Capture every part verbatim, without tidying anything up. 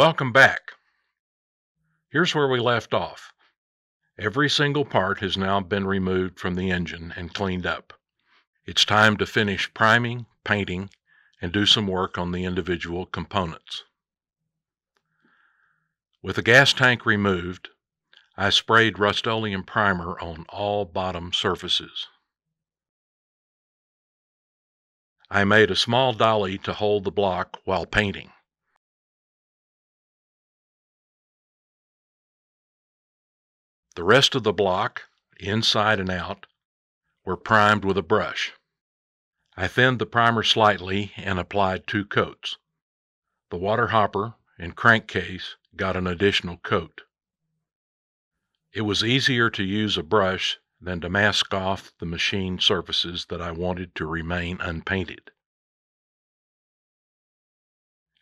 Welcome back. Here's where we left off. Every single part has now been removed from the engine and cleaned up. It's time to finish priming, painting, and do some work on the individual components. With the gas tank removed, I sprayed Rust-Oleum primer on all bottom surfaces. I made a small dolly to hold the block while painting. The rest of the block, inside and out, were primed with a brush. I thinned the primer slightly and applied two coats. The water hopper and crankcase got an additional coat. It was easier to use a brush than to mask off the machine surfaces that I wanted to remain unpainted.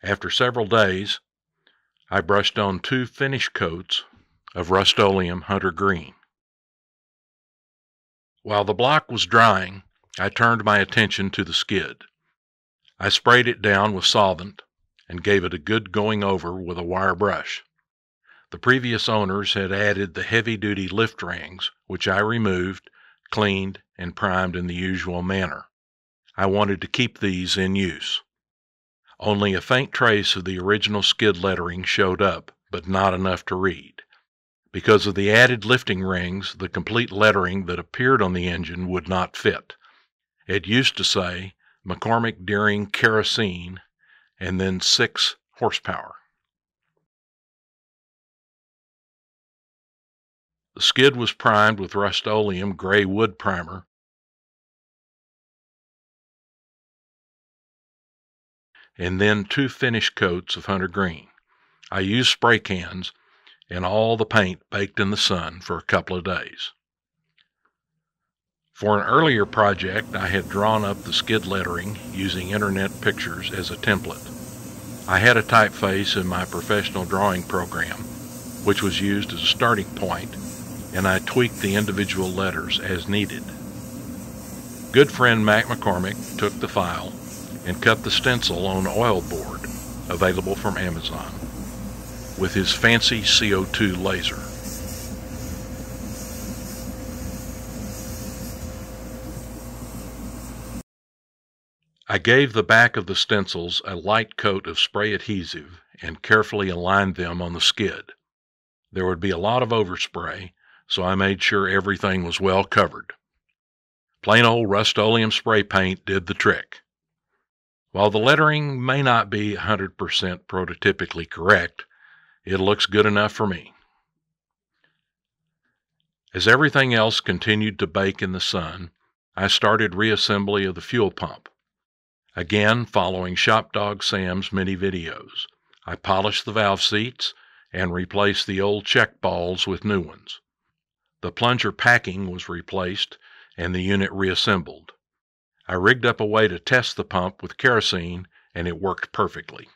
After several days, I brushed on two finish coats of Rust-Oleum Hunter Green. While the block was drying, I turned my attention to the skid. I sprayed it down with solvent and gave it a good going over with a wire brush. The previous owners had added the heavy-duty lift rings, which I removed, cleaned, and primed in the usual manner. I wanted to keep these in use. Only a faint trace of the original skid lettering showed up, but not enough to read. Because of the added lifting rings, the complete lettering that appeared on the engine would not fit. It used to say McCormick Deering kerosene and then six horsepower. The skid was primed with Rust-Oleum gray wood primer and then two finish coats of Hunter Green. I used spray cans and all the paint baked in the sun for a couple of days. For an earlier project, I had drawn up the skid lettering using internet pictures as a template. I had a typeface in my professional drawing program, which was used as a starting point, and I tweaked the individual letters as needed. Good friend Mac McCormick took the file and cut the stencil on oil board, available from Amazon, with his fancy C O two laser. I gave the back of the stencils a light coat of spray adhesive and carefully aligned them on the skid. There would be a lot of overspray, so I made sure everything was well covered. Plain old Rust-Oleum spray paint did the trick. While the lettering may not be one hundred percent prototypically correct, it looks good enough for me. As everything else continued to bake in the sun, I started reassembly of the fuel pump. Again, following Shop Dog Sam's many videos, I polished the valve seats and replaced the old check balls with new ones. The plunger packing was replaced and the unit reassembled. I rigged up a way to test the pump with kerosene, and it worked perfectly.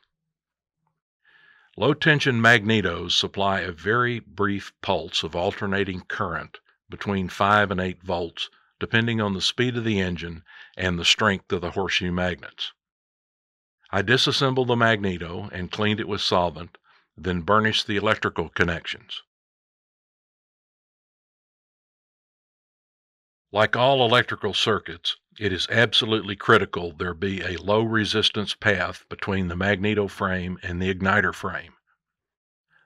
Low-tension magnetos supply a very brief pulse of alternating current between five and eight volts, depending on the speed of the engine and the strength of the horseshoe magnets. I disassembled the magneto and cleaned it with solvent, then burnished the electrical connections. Like all electrical circuits, it is absolutely critical there be a low-resistance path between the magneto frame and the igniter frame.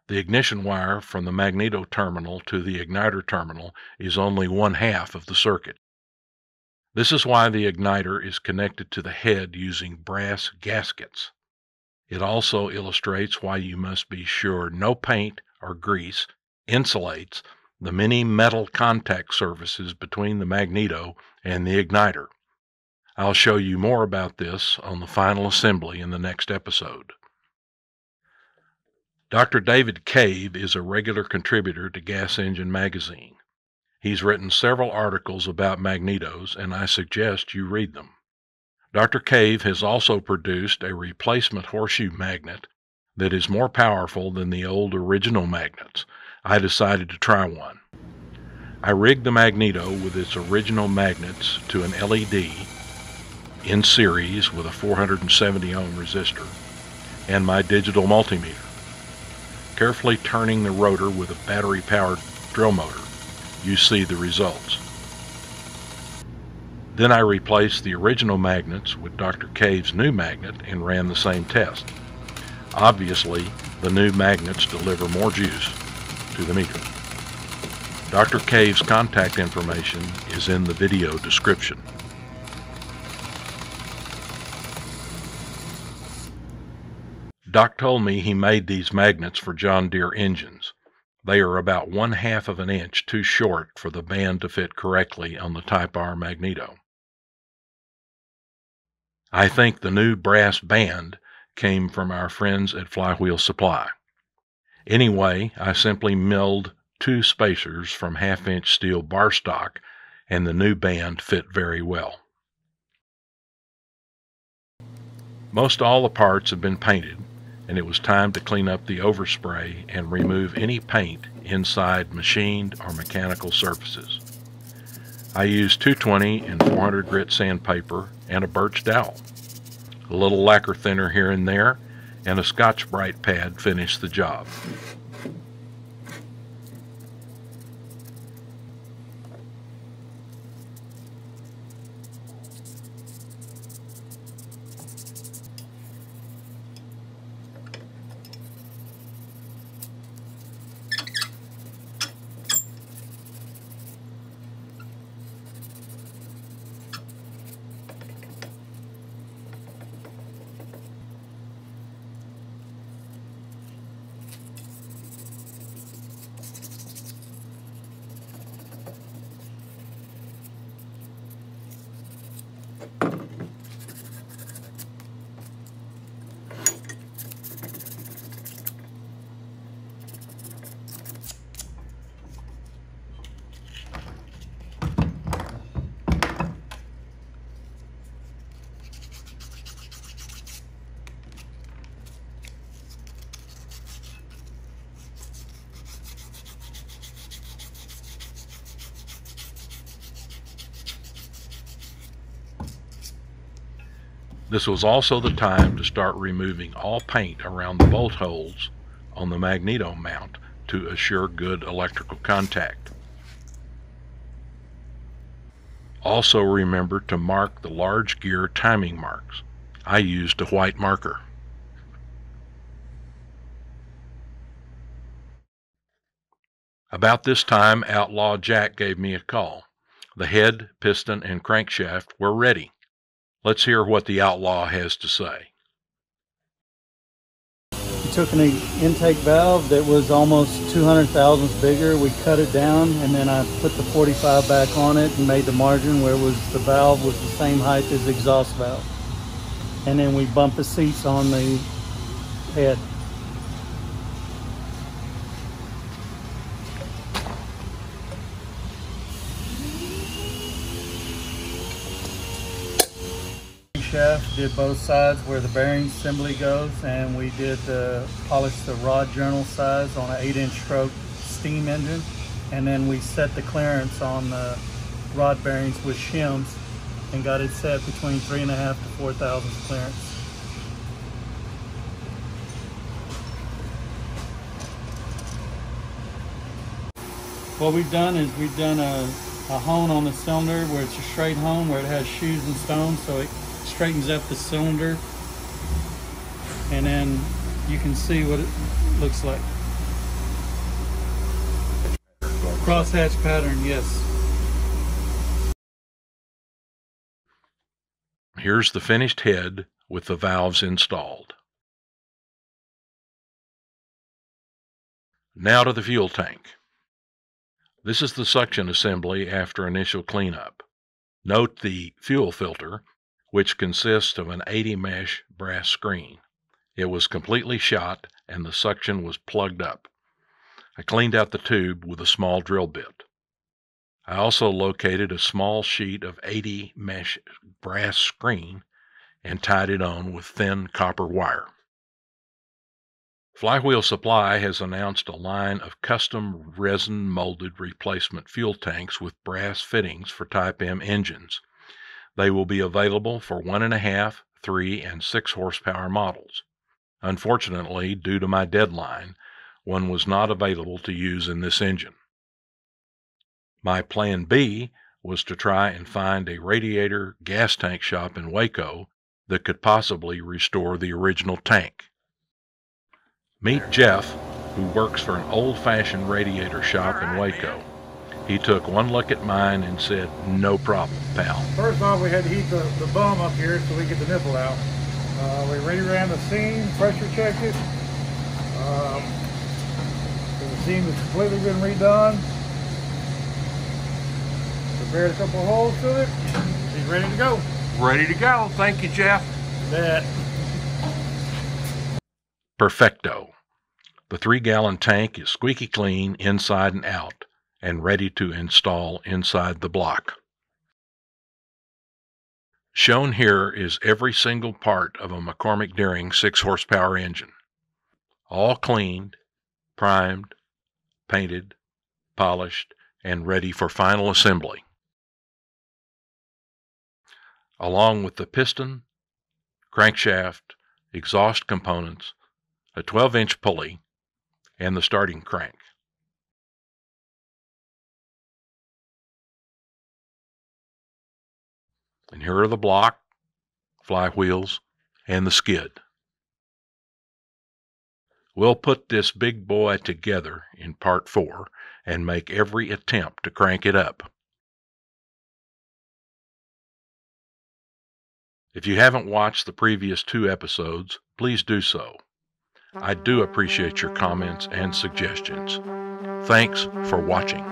The ignition wire from the magneto terminal to the igniter terminal is only one half of the circuit. This is why the igniter is connected to the head using brass gaskets. It also illustrates why you must be sure no paint or grease insulates the many metal contact surfaces between the magneto and the igniter. I'll show you more about this on the final assembly in the next episode. Doctor David Cave is a regular contributor to Gas Engine Magazine. He's written several articles about magnetos, and I suggest you read them. Doctor Cave has also produced a replacement horseshoe magnet that is more powerful than the old original magnets. I decided to try one. I rigged the magneto with its original magnets to an L E D in series with a four hundred seventy ohm resistor and my digital multimeter. carefully turning the rotor with a battery-powered drill motor. You see the results. Then I replaced the original magnets with Doctor Cave's new magnet and ran the same test. Obviously, the new magnets deliver more juice to the meter. Doctor Cave's contact information is in the video description. Doc told me he made these magnets for John Deere engines. They are about one half of an inch too short for the band to fit correctly on the Type R magneto. I think the new brass band came from our friends at Flywheel Supply. Anyway, I simply milled two spacers from half-inch steel bar stock, and the new band fit very well. Most all the parts have been painted, and it was time to clean up the overspray and remove any paint inside machined or mechanical surfaces. I used two twenty and four hundred grit sandpaper and a birch dowel. A little lacquer thinner here and there, and a Scotch-Brite pad finished the job. This was also the time to start removing all paint around the bolt holes on the magneto mount to assure good electrical contact. Also remember to mark the large gear timing marks. I used a white marker. About this time, Outlaw Jack gave me a call. The head, piston, and crankshaft were ready. Let's hear what the Outlaw has to say. We took an intake valve that was almost two hundred thousandths bigger. We cut it down, and then I put the forty-five back on it and made the margin where it was the valve was the same height as the exhaust valve. And then we bumped the seats on the head. Shaft, did both sides where the bearing assembly goes, and we did uh, polish the rod journal size on an eight inch stroke steam engine, and then we set the clearance on the rod bearings with shims and got it set between three and a half to four thousandths clearance. What we've done is we've done a, a hone on the cylinder where it's a straight hone where it has shoes and stones, so it straightens up the cylinder, and then you can see what it looks like. Crosshatch pattern, yes. Here's the finished head with the valves installed. Now to the fuel tank. This is the suction assembly after initial cleanup. Note the fuel filter, which consists of an eighty mesh brass screen. It was completely shot and the suction was plugged up. I cleaned out the tube with a small drill bit. I also located a small sheet of eighty mesh brass screen and tied it on with thin copper wire. Flywheel Supply has announced a line of custom resin molded replacement fuel tanks with brass fittings for Type M engines. They will be available for one and a half, three, and six horsepower models. Unfortunately, due to my deadline, one was not available to use in this engine. My plan B was to try and find a radiator gas tank shop in Waco that could possibly restore the original tank. Meet Jeff, who works for an old-fashioned radiator shop in Waco. He took one look at mine and said, "No problem, pal." First off, we had to heat the, the bum up here so we get the nipple out. Uh, we re-ran the seam, pressure checked it. Um, the seam has completely been redone. Prepared a couple holes to it. He's ready to go. Ready to go. Thank you, Jeff. That. Perfecto. The three-gallon tank is squeaky clean inside and out, and ready to install inside the block. Shown here is every single part of a McCormick Deering six horsepower engine, all cleaned, primed, painted, polished, and ready for final assembly, along with the piston, crankshaft, exhaust components, a twelve inch pulley, and the starting crank. And here are the block, flywheels, and the skid. We'll put this big boy together in part four and make every attempt to crank it up. If you haven't watched the previous two episodes, please do so. I do appreciate your comments and suggestions. Thanks for watching.